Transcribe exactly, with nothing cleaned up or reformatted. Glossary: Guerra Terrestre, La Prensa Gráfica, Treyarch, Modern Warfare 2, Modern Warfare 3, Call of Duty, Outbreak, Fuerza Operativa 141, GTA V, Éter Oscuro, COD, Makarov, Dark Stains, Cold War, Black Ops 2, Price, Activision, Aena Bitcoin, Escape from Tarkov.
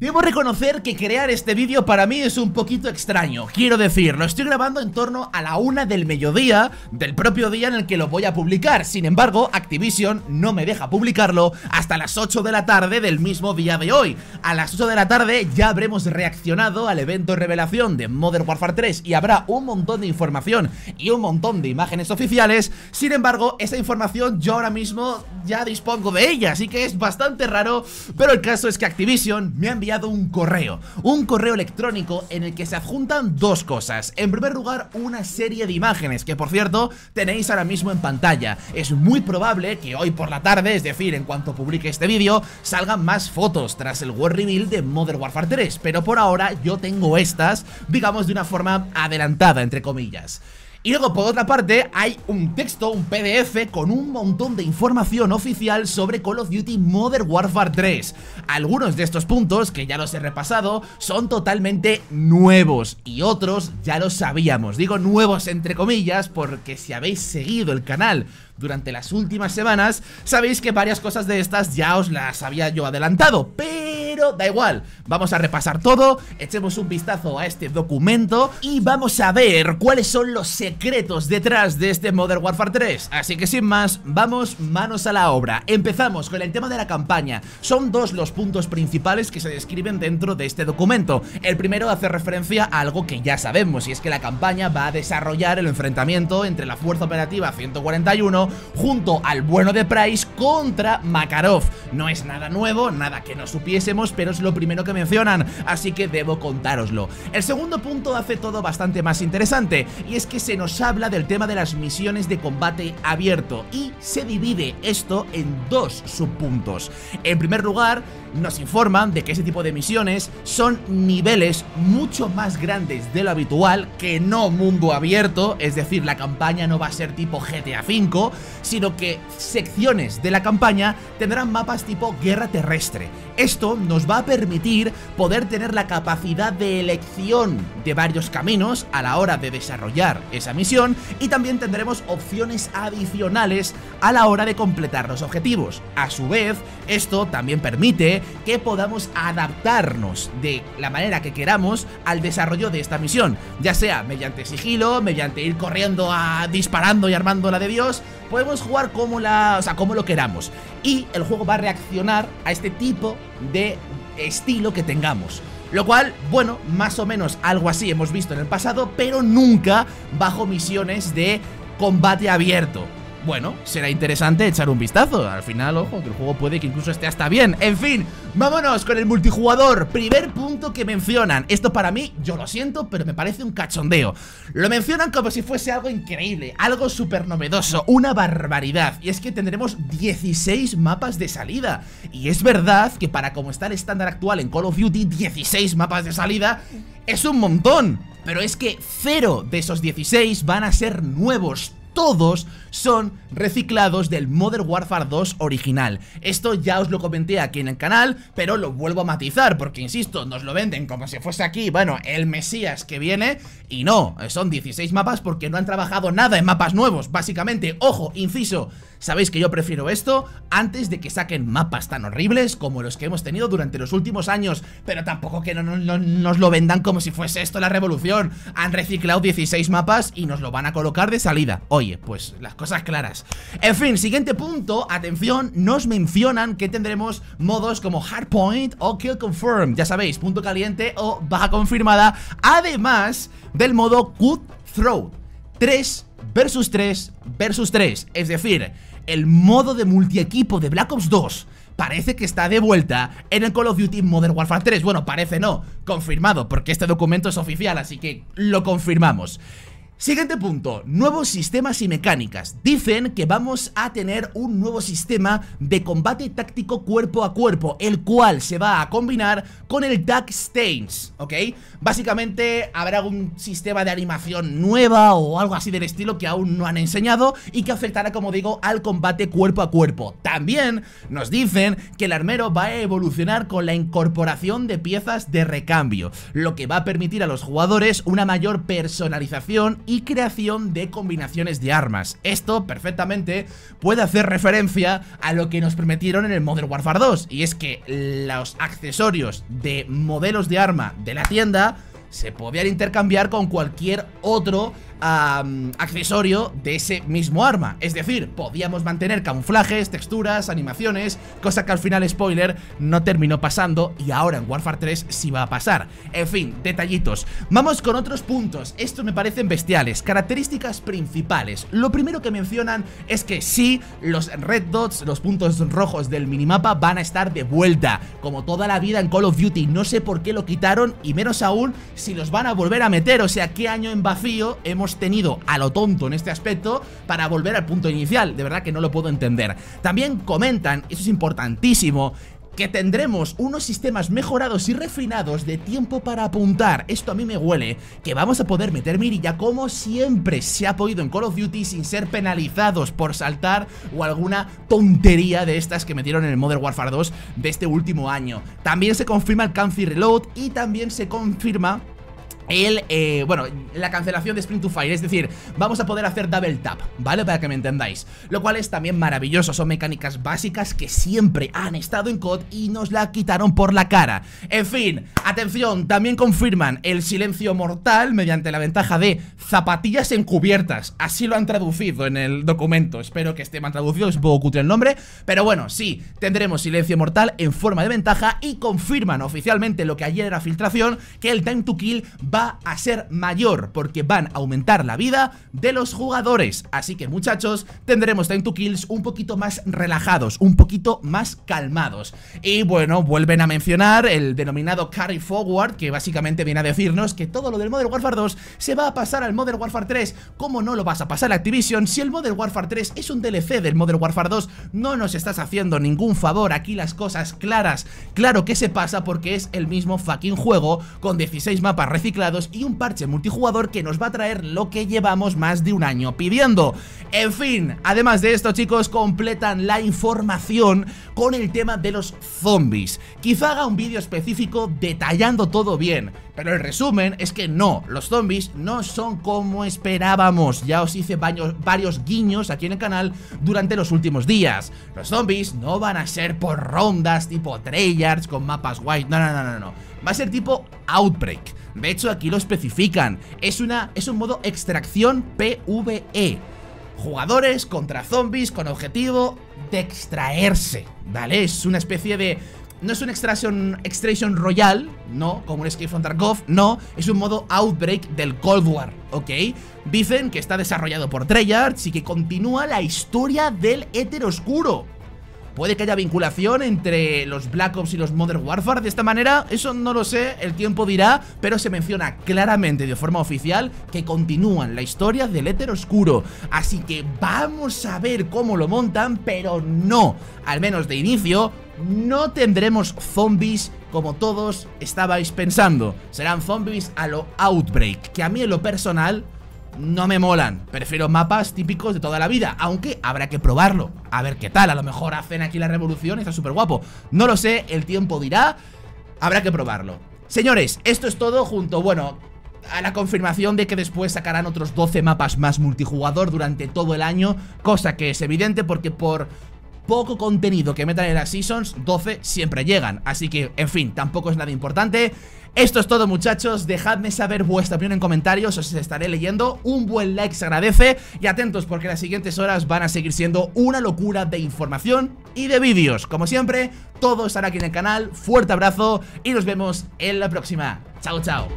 Debo reconocer que crear este vídeo para mí es un poquito extraño. Quiero decir, lo estoy grabando en torno a la una del mediodía del propio día en el que lo voy a publicar. Sin embargo, Activision no me deja publicarlo hasta las ocho de la tarde del mismo día de hoy. A las ocho de la tarde ya habremos reaccionado al evento revelación de Modern Warfare tres y habrá un montón de información y un montón de imágenes oficiales. Sin embargo, esa información yo ahora mismo ya dispongo de ella, así que es bastante raro. Pero el caso es que Activision me ha enviado un correo, un correo electrónico en el que se adjuntan dos cosas. En primer lugar, una serie de imágenes que, por cierto, tenéis ahora mismo en pantalla. Es muy probable que hoy por la tarde, es decir, en cuanto publique este vídeo, salgan más fotos tras el World Reveal de Modern Warfare tres, pero por ahora yo tengo estas, digamos, de una forma adelantada, entre comillas. Y luego, por otra parte, hay un texto, un P D F con un montón de información oficial sobre Call of Duty Modern Warfare tres. Algunos de estos puntos, que ya los he repasado, son totalmente nuevos y otros ya los sabíamos. Digo nuevos entre comillas porque si habéis seguido el canal durante las últimas semanas, sabéis que varias cosas de estas ya os las había yo adelantado, pero... Pero da igual, vamos a repasar todo, echemos un vistazo a este documento y vamos a ver cuáles son los secretos detrás de este Modern Warfare tres. Así que sin más, vamos manos a la obra. Empezamos con el tema de la campaña. Son dos los puntos principales que se describen dentro de este documento. El primero hace referencia a algo que ya sabemos, y es que la campaña va a desarrollar el enfrentamiento entre la Fuerza Operativa ciento cuarenta y uno junto al bueno de Price contra Makarov. No es nada nuevo, nada que no supiésemos, pero es lo primero que mencionan, así que debo contároslo. El segundo punto hace todo bastante más interesante, y es que se nos habla del tema de las misiones de combate abierto, y se divide esto en dos subpuntos. En primer lugar, nos informan de que ese tipo de misiones son niveles mucho más grandes de lo habitual, que no mundo abierto, es decir, la campaña no va a ser tipo G T A cinco, sino que secciones de la campaña tendrán mapas tipo Guerra Terrestre. Esto nos va a permitir poder tener la capacidad de elección de varios caminos a la hora de desarrollar esa misión, y también tendremos opciones adicionales a la hora de completar los objetivos. A su vez, esto también permite que podamos adaptarnos de la manera que queramos al desarrollo de esta misión, ya sea mediante sigilo, mediante ir corriendo a disparando y armando la de Dios. Podemos jugar como la, o sea, como lo queramos, y el juego va a reaccionar a este tipo de estilo que tengamos. Lo cual, bueno, más o menos algo así hemos visto en el pasado, pero nunca bajo misiones de combate abierto. Bueno, será interesante echar un vistazo. Al final, ojo, que el juego puede que incluso esté hasta bien. En fin, vámonos con el multijugador. Primer punto que mencionan. Esto para mí, yo lo siento, pero me parece un cachondeo. Lo mencionan como si fuese algo increíble, algo súper novedoso, una barbaridad. Y es que tendremos dieciséis mapas de salida. Y es verdad que para como está el estándar actual en Call of Duty, dieciséis mapas de salida es un montón. Pero es que cero de esos dieciséis van a ser nuevos. Todos son reciclados del Modern Warfare dos original. Esto ya os lo comenté aquí en el canal, pero lo vuelvo a matizar porque, insisto, nos lo venden como si fuese aquí, bueno, el Mesías que viene, y no, son dieciséis mapas porque no han trabajado nada en mapas nuevos, básicamente. Ojo, inciso, sabéis que yo prefiero esto antes de que saquen mapas tan horribles como los que hemos tenido durante los últimos años, pero tampoco que no, no, no, nos lo vendan como si fuese esto la revolución. Han reciclado dieciséis mapas y nos lo van a colocar de salida. Oye, pues las cosas claras. En fin, siguiente punto, atención, nos mencionan que tendremos modos como Hardpoint o Kill Confirmed, ya sabéis, punto caliente o baja confirmada, además del modo Cutthroat, tres versus tres versus tres, es decir, el modo de multiequipo de Black Ops dos. Parece que está de vuelta en el Call of Duty Modern Warfare tres, bueno, parece no, confirmado, porque este documento es oficial, así que lo confirmamos. Siguiente punto, nuevos sistemas y mecánicas. Dicen que vamos a tener un nuevo sistema de combate táctico cuerpo a cuerpo, el cual se va a combinar con el Dark Stains, ¿ok? Básicamente habrá un sistema de animación nueva o algo así del estilo que aún no han enseñado y que afectará, como digo, al combate cuerpo a cuerpo. También nos dicen que el armero va a evolucionar con la incorporación de piezas de recambio, lo que va a permitir a los jugadores una mayor personalización y creación de combinaciones de armas. Esto perfectamente puede hacer referencia a lo que nos prometieron en el Modern Warfare dos, y es que los accesorios de modelos de arma de la tienda se podían intercambiar con cualquier otro um, accesorio de ese mismo arma. Es decir, podíamos mantener camuflajes, texturas, animaciones, cosa que al final, spoiler, no terminó pasando, y ahora en Warfare tres sí va a pasar. En fin, detallitos. Vamos con otros puntos. Estos me parecen bestiales. Características principales. Lo primero que mencionan es que sí, los red dots, los puntos rojos del minimapa, van a estar de vuelta, como toda la vida en Call of Duty. No sé por qué lo quitaron, y menos aún si los van a volver a meter. O sea, qué año en vacío hemos tenido a lo tonto en este aspecto para volver al punto inicial. De verdad que no lo puedo entender. También comentan, eso es importantísimo, que tendremos unos sistemas mejorados y refinados de tiempo para apuntar. Esto a mí me huele que vamos a poder meter mirilla como siempre se ha podido en Call of Duty, sin ser penalizados por saltar o alguna tontería de estas que metieron en el Modern Warfare dos de este último año. También se confirma el cancel reload, y también se confirma El, eh, bueno, la cancelación de Sprint to Fire. Es decir, vamos a poder hacer double tap, ¿vale? Para que me entendáis. Lo cual es también maravilloso. Son mecánicas básicas que siempre han estado en C O D y nos la quitaron por la cara. En fin, atención, también confirman el silencio mortal mediante la ventaja de zapatillas encubiertas. Así lo han traducido en el documento. Espero que esté mal traducido, es un poco cutre el nombre, pero bueno, sí, tendremos silencio mortal en forma de ventaja. Y confirman oficialmente lo que ayer era filtración, que el time to kill va va a ser mayor, porque van a aumentar la vida de los jugadores. Así que, muchachos, tendremos time to kills un poquito más relajados, un poquito más calmados. Y bueno, vuelven a mencionar el denominado carry forward, que básicamente viene a decirnos que todo lo del Modern Warfare dos se va a pasar al Modern Warfare tres. ¿Cómo no lo vas a pasar a Activision? Si el Modern Warfare tres es un D L C del Modern Warfare dos, no nos estás haciendo ningún favor. Aquí las cosas claras. Claro que se pasa, porque es el mismo fucking juego con dieciséis mapas reciclados y un parche multijugador que nos va a traer lo que llevamos más de un año pidiendo. En fin, además de esto, chicos, completan la información con el tema de los zombies. Quizá haga un vídeo específico detallando todo bien, pero el resumen es que no, los zombies no son como esperábamos. Ya os hice varios guiños aquí en el canal durante los últimos días. Los zombies no van a ser por rondas tipo Treyarch con mapas white. No, no, no, no, no. Va a ser tipo Outbreak. De hecho, aquí lo especifican. Es, una, es un modo extracción P V E. Jugadores contra zombies con objetivo de extraerse, ¿vale? Es una especie de... No es un Extraction, extraction Royale, no, como un Escape from Tarkov, no. Es un modo Outbreak del Cold War, ¿ok? Dicen que está desarrollado por Treyarch y que continúa la historia del Éter Oscuro. ¿Puede que haya vinculación entre los Black Ops y los Modern Warfare de esta manera? Eso no lo sé, el tiempo dirá, pero se menciona claramente de forma oficial que continúan la historia del Éter Oscuro. Así que vamos a ver cómo lo montan, pero no, al menos de inicio, no tendremos zombies como todos estabais pensando. Serán zombies a lo Outbreak, que a mí en lo personal no me molan. Prefiero mapas típicos de toda la vida, aunque habrá que probarlo, a ver qué tal. A lo mejor hacen aquí la revolución, está súper guapo. No lo sé, el tiempo dirá. Habrá que probarlo. Señores, esto es todo junto, bueno, a la confirmación de que después sacarán otros doce mapas más multijugador durante todo el año, cosa que es evidente porque por poco contenido que metan en las seasons, doce siempre llegan. Así que, en fin, tampoco es nada importante. Esto es todo, muchachos. Dejadme saber vuestra opinión en comentarios, os estaré leyendo. Un buen like se agradece, y atentos porque las siguientes horas van a seguir siendo una locura de información y de vídeos. Como siempre, todo estará aquí en el canal. Fuerte abrazo y nos vemos en la próxima. Chao, chao.